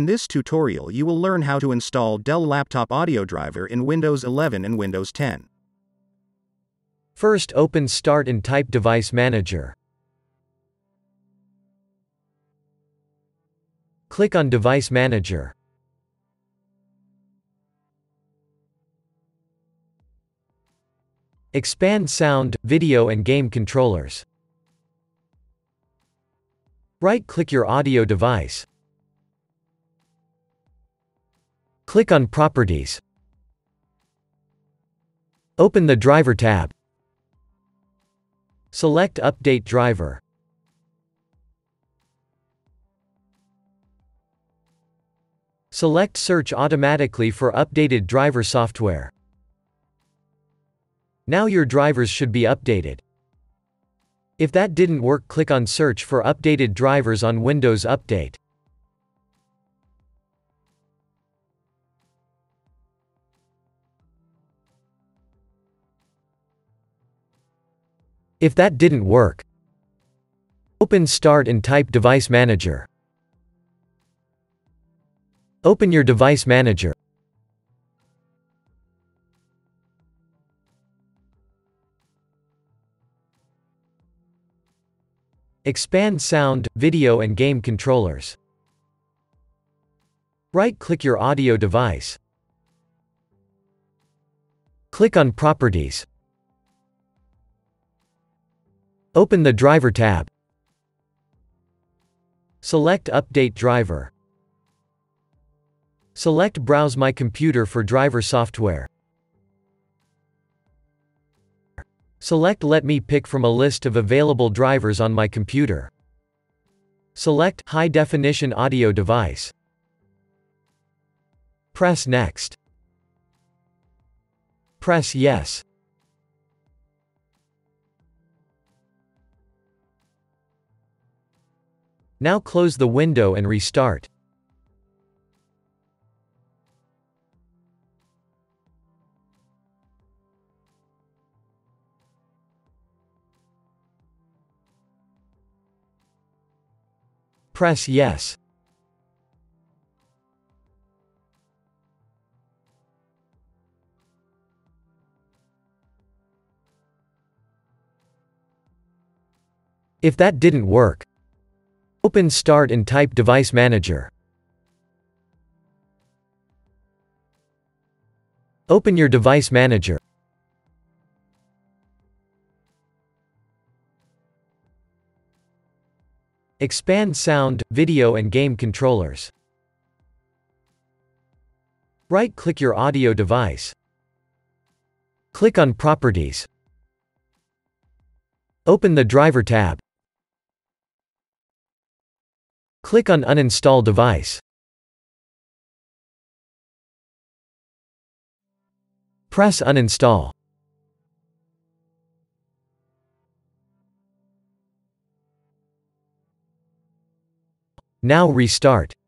In this tutorial you will learn how to install Dell Laptop Audio Driver in Windows 11 and Windows 10. First, open Start and type Device Manager. Click on Device Manager. Expand Sound, Video and Game Controllers. Right-click your audio device. Click on Properties. Open the Driver tab. Select Update Driver. Select Search automatically for updated driver software. Now your drivers should be updated. If that didn't work, click on Search for updated drivers on Windows Update. If that didn't work, open Start and type Device Manager. Open your Device Manager. Expand Sound, Video and Game Controllers. Right-click your audio device. Click on Properties. Open the Driver tab. Select Update Driver. Select Browse My Computer for driver software. Select Let me pick from a list of available drivers on my computer. Select High Definition Audio Device. Press Next. Press Yes. Now close the window and restart. Press Yes. If that didn't work, open Start and type Device Manager. Open your Device Manager. Expand Sound, Video and Game Controllers. Right-click your audio device. Click on Properties. Open the Driver tab. Click on Uninstall Device. Press Uninstall. Now restart.